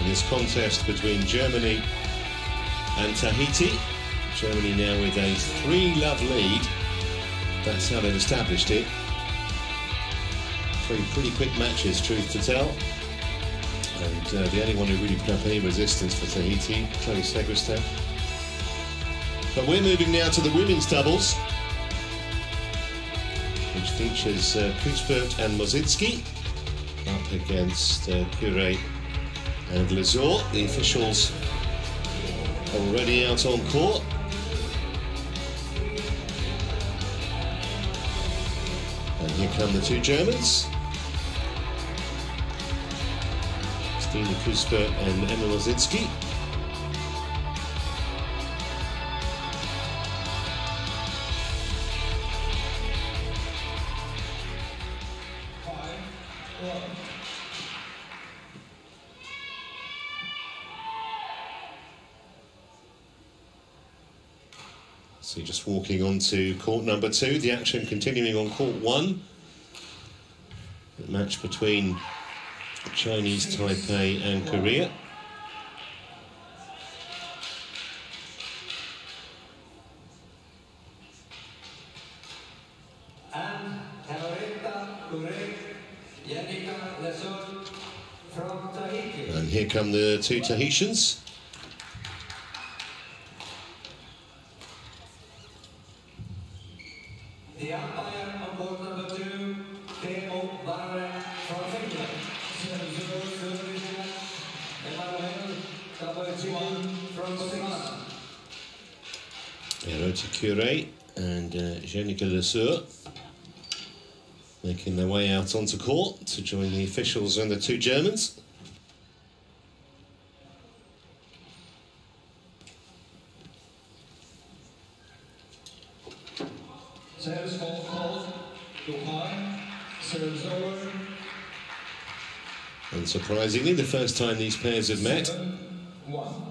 in this contest between Germany and Tahiti. Germany now with a 3-love lead. That's how they've established it. Three pretty quick matches, truth to tell. And the only one who really put up any resistance for Tahiti, Chloé Sylvestre. But we're moving now to the women's doubles, which features Küspert and Moszczynski up against Curet and Lazor. The officials are already out on court. And here come the two Germans, Stine Küspert and Emma Lozitski. So you're just walking on to court number two, the action continuing on court one. The match between Chinese Taipei and Korea. And Heirautea Curet, Jenica Lesourd from Tahiti. And here come the two Tahitians. The umpire on court number two, Timi Väänänen from Finland. Emmanuel Cilai from Botswana. Heirautea Curet and Jenica Lesourd making their way out onto court to join the officials and the two Germans. Serves fault called, Dubai, serves over. Unsurprisingly, the first time these pairs have met. 7-1.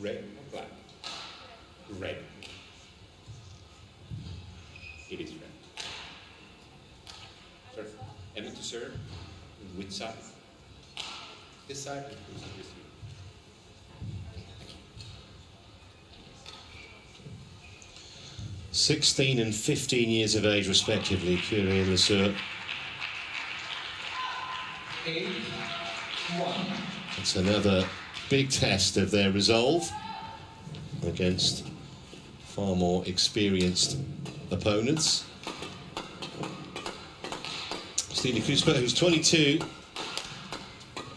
Red, black, red. It is red. Perfect. Emma to serve, which side? This side, this side. Sixteen and 15 years of age, respectively, Curet and Lesourd. 8-1. That's another big test of their resolve against far more experienced opponents. Stine Küspert, who's 22,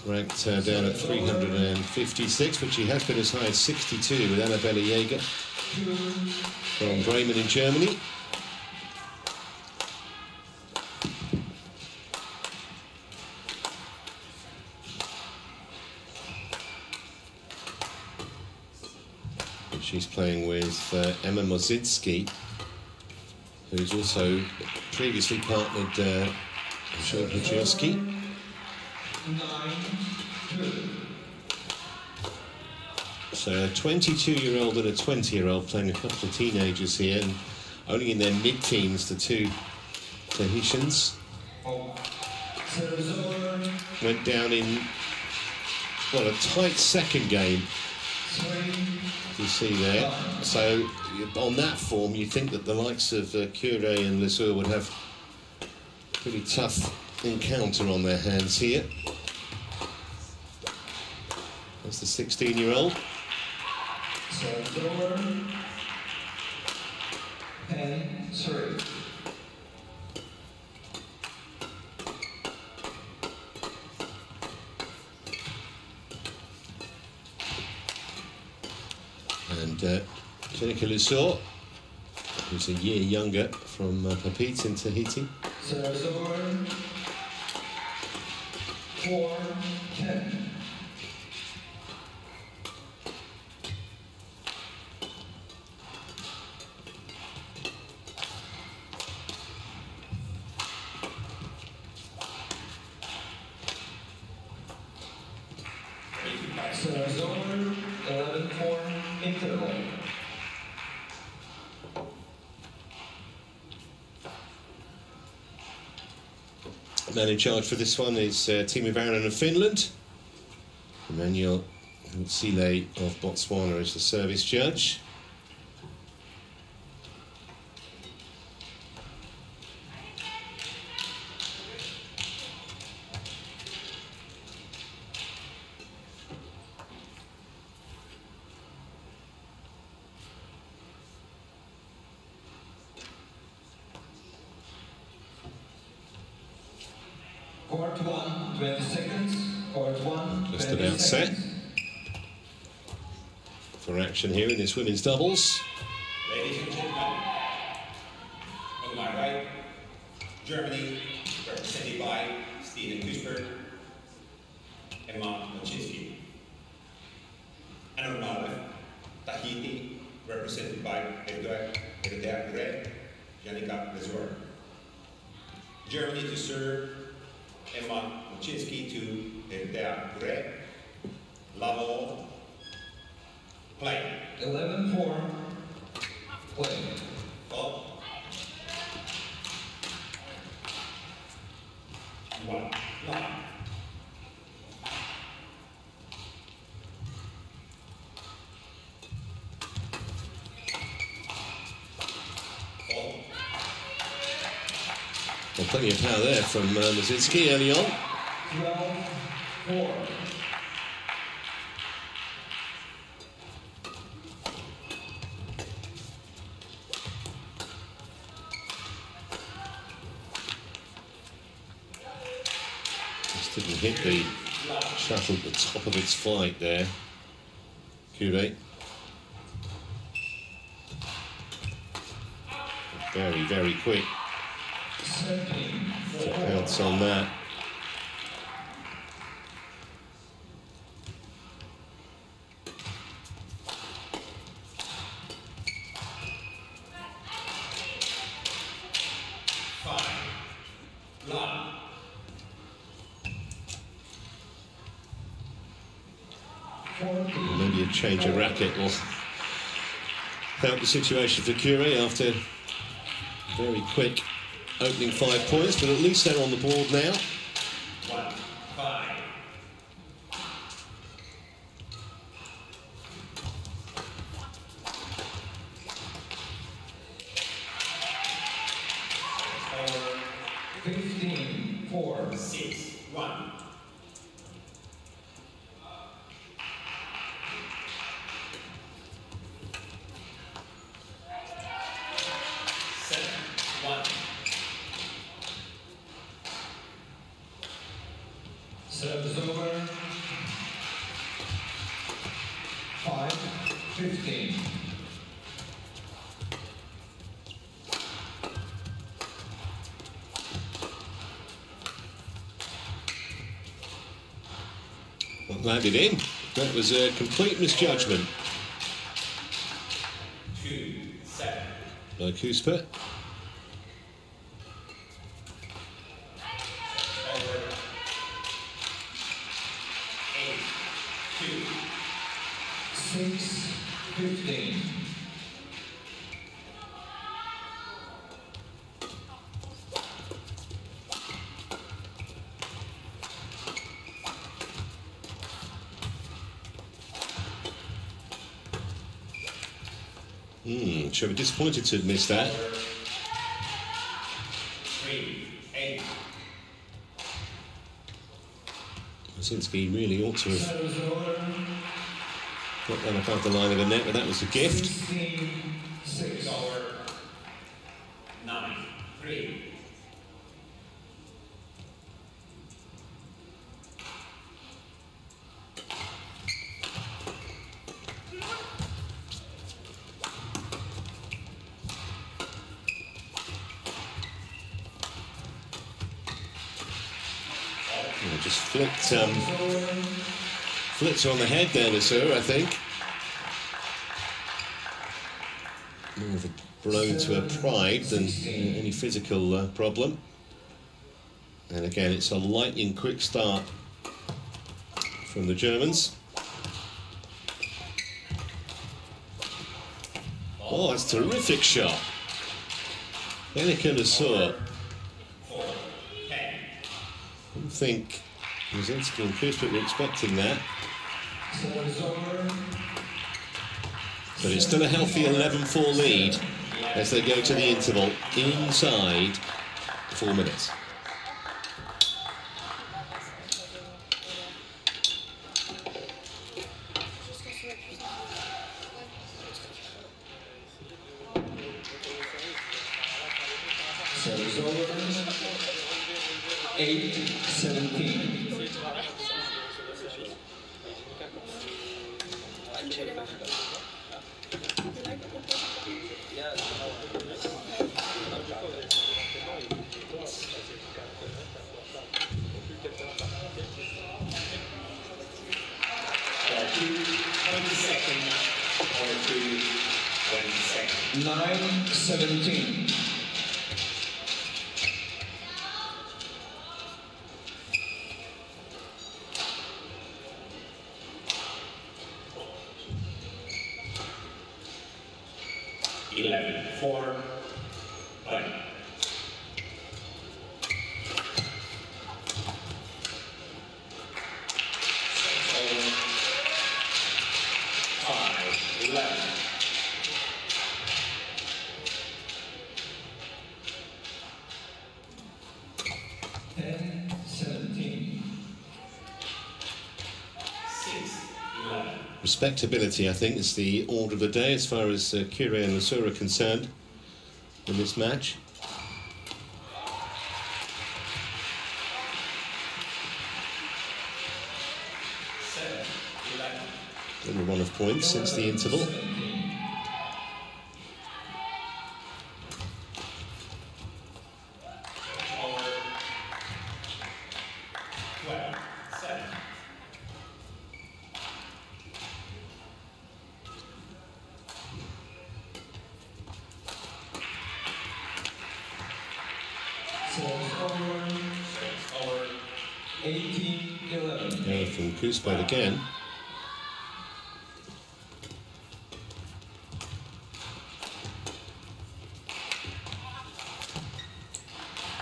ranked down at 356, which he has been as high as 62 with Annabella Jaeger from Bremen in Germany. And she's playing with Emma Moszczynski, who's also previously partnered Sean So. So a 22-year-old and a 20-year-old playing a couple of teenagers here, and only in their mid-teens, the two Tahitians. Went down in, well, a tight second game, you see there. So on that form, you'd think that the likes of Curet and Lesourd would have a pretty tough encounter on their hands here. That's the 16-year-old. Serves over. 10-3. And Jenica Lusso, who's a year younger, from Papete in Tahiti. Serves over. 4-10. Serves over, 11-4 interval. The man in charge for this one is Timi Väänänen of Finland. Emmanuel Cilai of Botswana is the service judge. Set for action here in this women's doubles. Ladies and gentlemen, on my right, Germany, represented by Stine Küspert, Emma Moszczynski. And on my left, Tahiti, represented by Heirautea Curet, Jenica Lesourd. Germany to serve, Emma Moszczynski to Heirautea Curet. Level, play. 11-4, play. Go. 1-9. Go. Well, plenty of power there from Lozitski early on. 12-4. Didn't hit the shuttle at the top of its flight there. Curet. Very, very quick. To pounce on that. Maybe a change of racket will help the situation for Curet after very quick opening 5 points, but at least they're on the board now. 1-5. Service over. 5-15. Well, landed in. That was a complete misjudgment. 2-7. By Küspert. She'll be disappointed to miss that. 3-8. Moszczynski really ought to have got that above the line of the net, but that was a gift. 16-6. 9-3. Flips on the head there, Lazor, I think. More of a blow to her pride than any physical problem. And again, it's a lightning quick start from the Germans. Oh, that's a terrific shot. Jenica Lesourd. think Moszczynski and Küspert were expecting there. But it's still a healthy 11-4 lead as they go to the interval inside 4 minutes. Respectability, I think, is the order of the day as far as Curet and Lesourd are concerned in this match. Only one of points since the interval. Küspert again.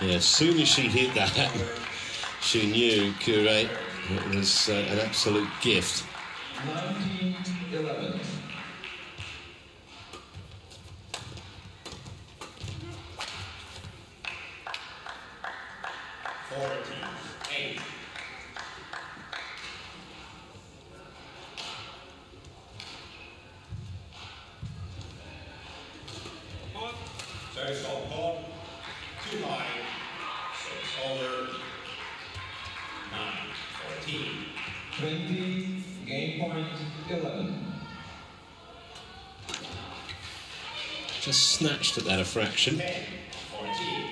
Yeah, as soon as she hit that, she knew Curet. It was an absolute gift. 19-11. Snatched at that a fraction. 10-14.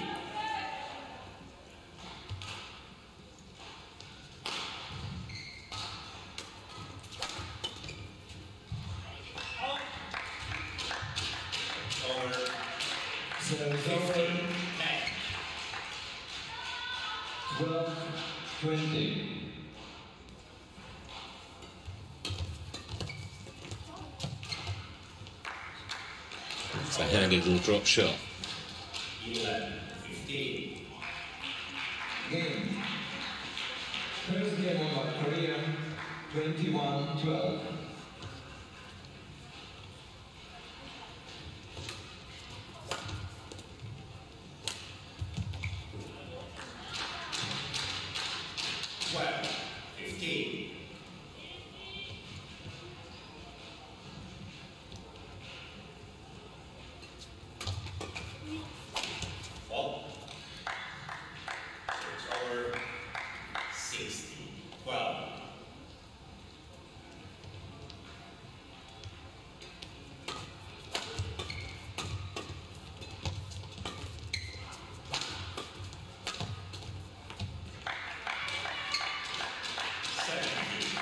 Drop shot. 11-15. Game. First game of Korea, 21-12.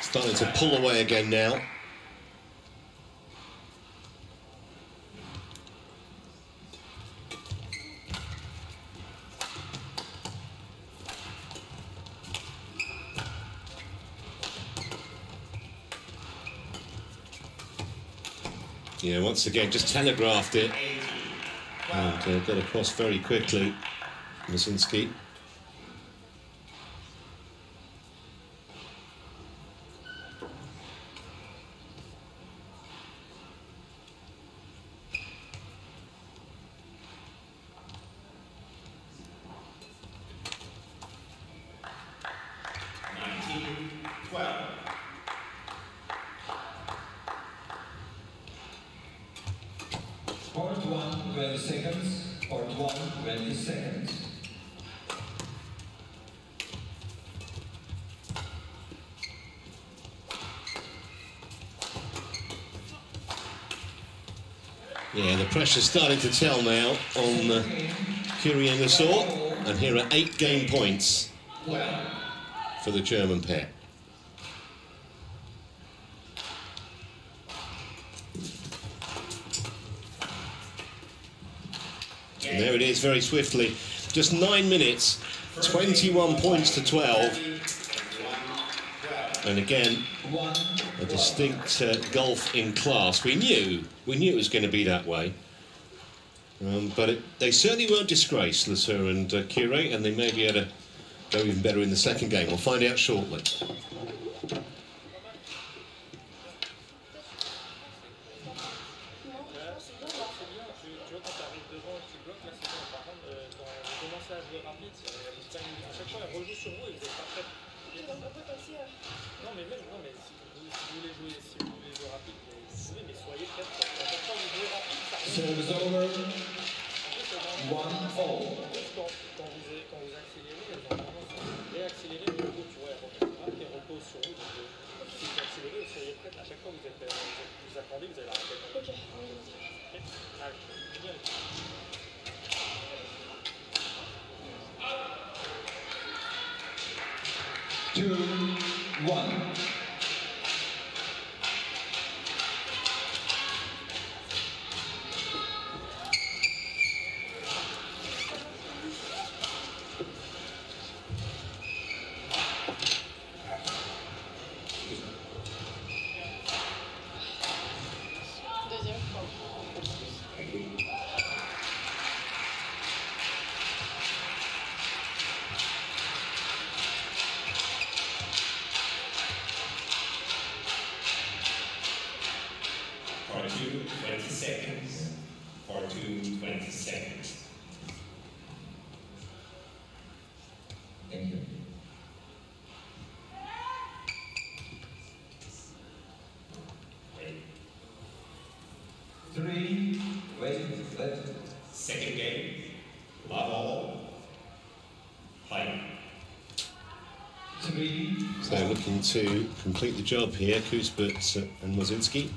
Starting to pull away again now. Yeah, once again, just telegraphed it. And got across very quickly, Moszczynski. seconds or 120 seconds. Yeah, the pressure's starting to tell now on Curet and Lesourd, and here are 8 game points for the German pair. And there it is, very swiftly. Just 9 minutes, 21 points to 12. And again, a distinct gulf in class. We knew it was going to be that way. But they certainly weren't disgraced, Lesourd and Curet, and they may be able to go even better in the second game. We'll find out shortly. To complete the job here, Küspert and Moszczynski.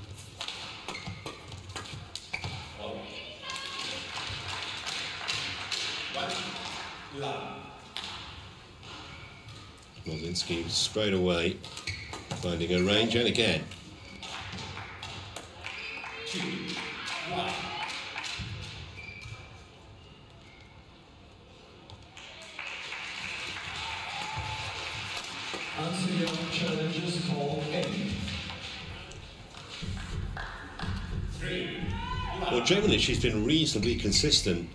Moszczynski straight away finding a range, and again. Generally, she's been reasonably consistent,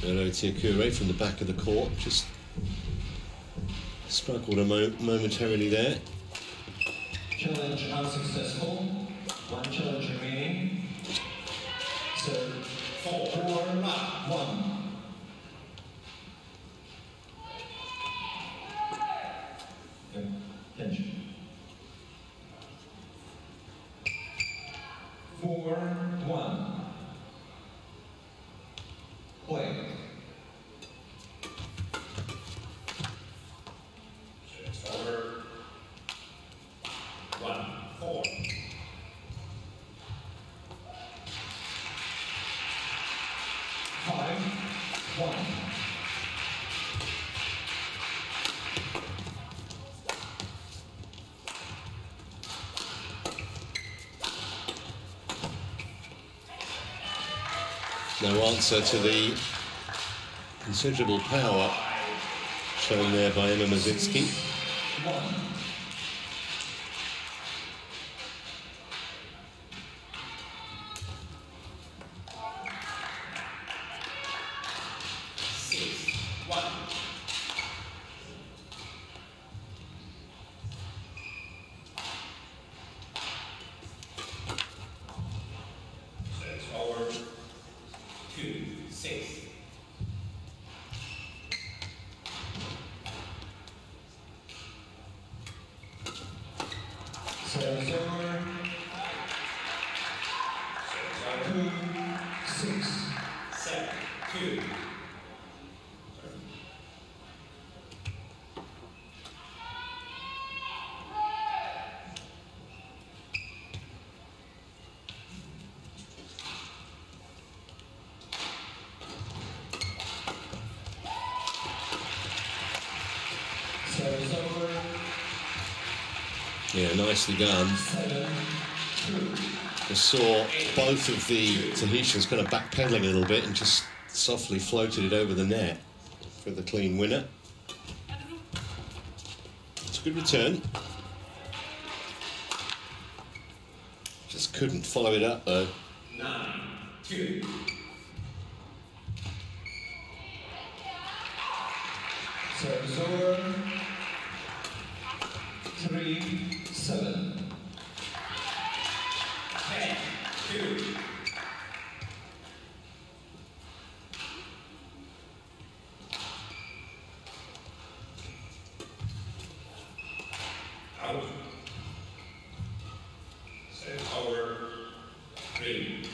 Heirautea Curet, from the back of the court. Just struggled momentarily there. Challenge unsuccessful. 1 challenge remaining. So 4-1. No answer to the considerable power shown there by Emma Moszczynski. Six, seven. Yeah, nicely done. We saw both of the Tahitians kind of backpedaling a little bit and just softly floated it over the net for the clean winner. It's a good return. Just couldn't follow it up though. 9-2. Service over. 3-7. 10-2. Out. Set over. 3-10.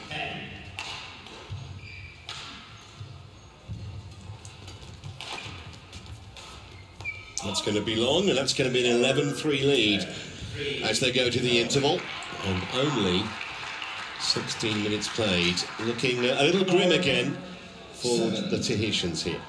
That's going to be long, and that's going to be an 11-3 lead as they go to the interval. And only 16 minutes played. Looking a little grim again for the Tahitians here.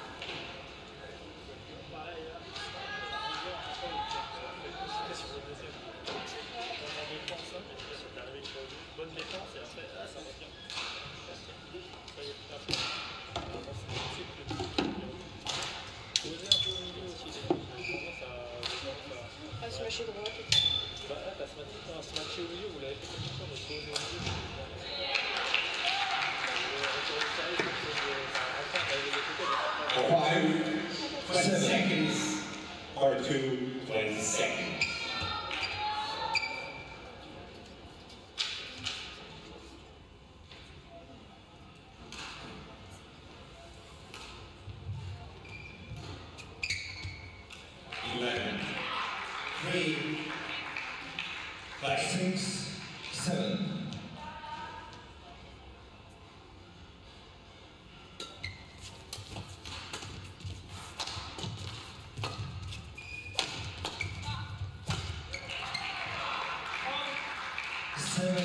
Well,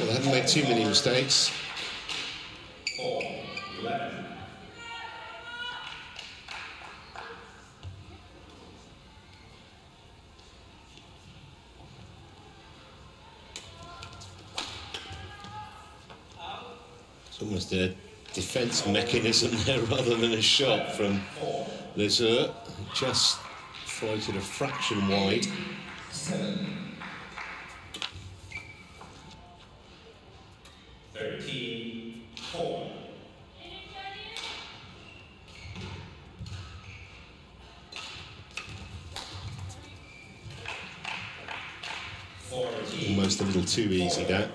they haven't made too many mistakes. 4-11. It's almost a defence mechanism there rather than a shot from Lesourd. Just floated a fraction wide. 13-4. Almost a little too easy, that.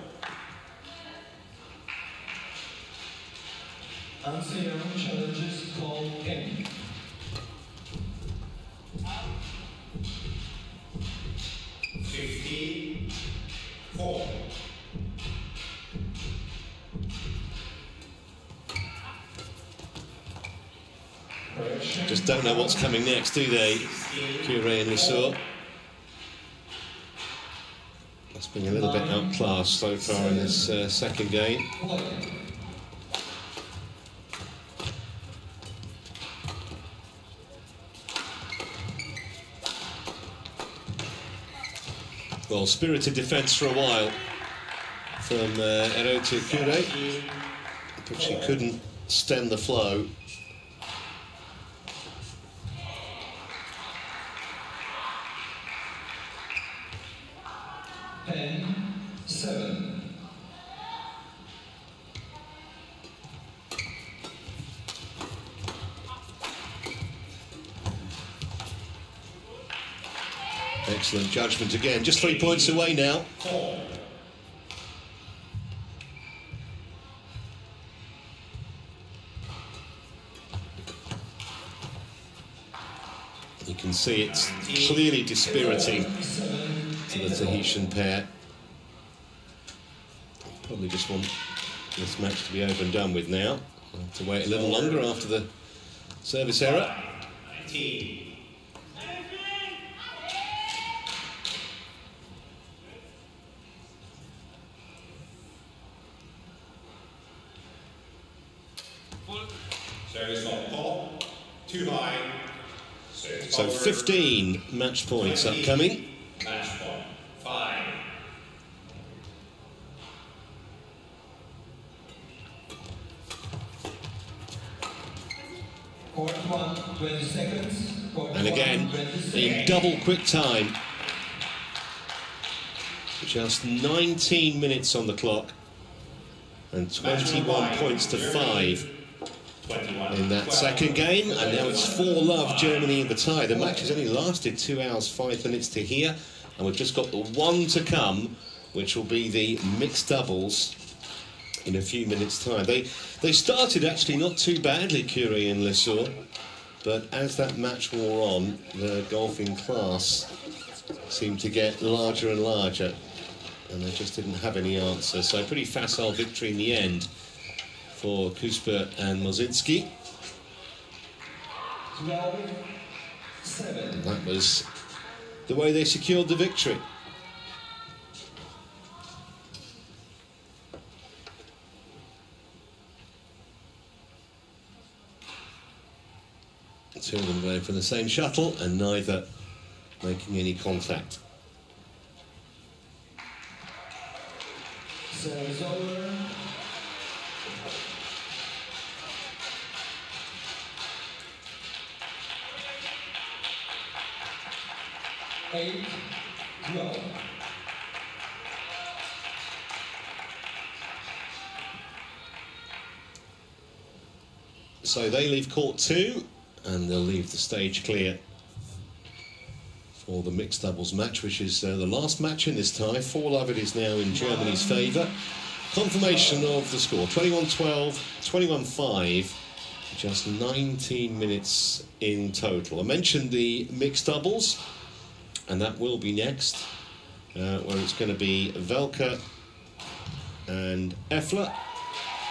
Answer challenges call 10. Just don't know what's coming next, do they? Curet and Lesourd. That's been a little bit outclassed so far in this second game. Well, spirited defence for a while from Heirautea Curet, but she couldn't stem the flow. Excellent judgment again. Just 3 points away now. You can see it's clearly dispiriting to the Tahitian pair. Probably just want this match to be over and done with now. We'll have to wait a little longer after the service error. Service on call, 2 high, 6. So 15 match points upcoming. Match point 5. And again, in double quick time. Just 19 minutes on the clock and 21 points to 5 in that second game. And now it's 4-love Germany in the tie. The match has only lasted 2 hours, 5 minutes to here, and we've just got the one to come, which will be the mixed doubles in a few minutes' time. They started actually not too badly, Curet and Lesourd, but as that match wore on, the golfing class seemed to get larger and larger, and they just didn't have any answer. So pretty facile victory in the end for Küspert and Moszczynski. That was the way they secured the victory. Two of them going for the same shuttle and neither making any contact. So they leave court 2 and they'll leave the stage clear for the mixed doubles match, which is the last match in this tie. 4-love it is now in Germany's favour. Confirmation of the score, 21-12, 21-5, just 19 minutes in total. I mentioned the mixed doubles, and that will be next, where it's going to be Velka and Effler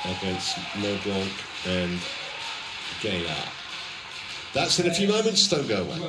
against Möblanc and Gaylar. That's in a few moments, don't go away.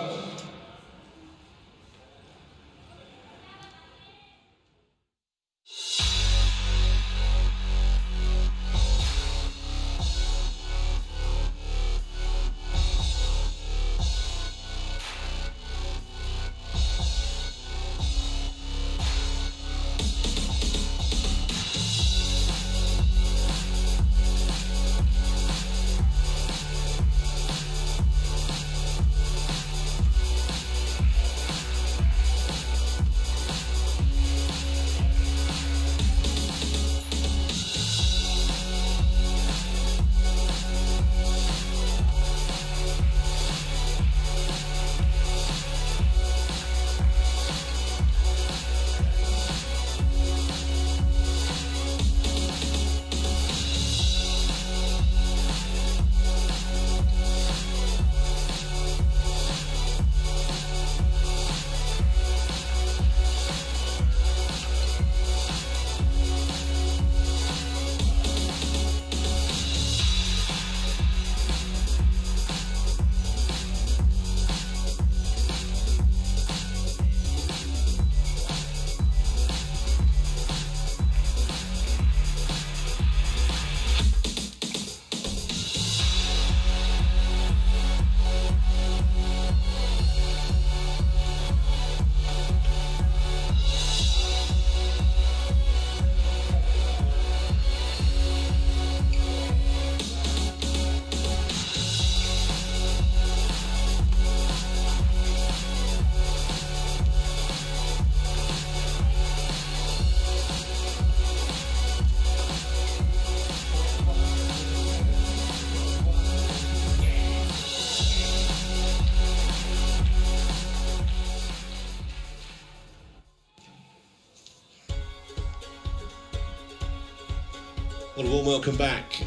Welcome back.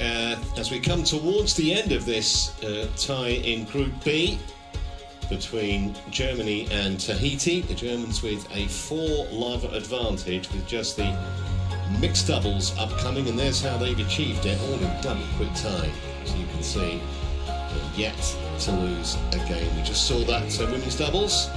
As we come towards the end of this tie in Group B between Germany and Tahiti, the Germans with a 4-love advantage with just the mixed doubles upcoming, and there's how they've achieved it, all in double quick time, as you can see. Yet to lose a game. We just saw that, so women's doubles.